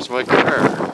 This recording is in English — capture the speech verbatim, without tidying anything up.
Here's my car.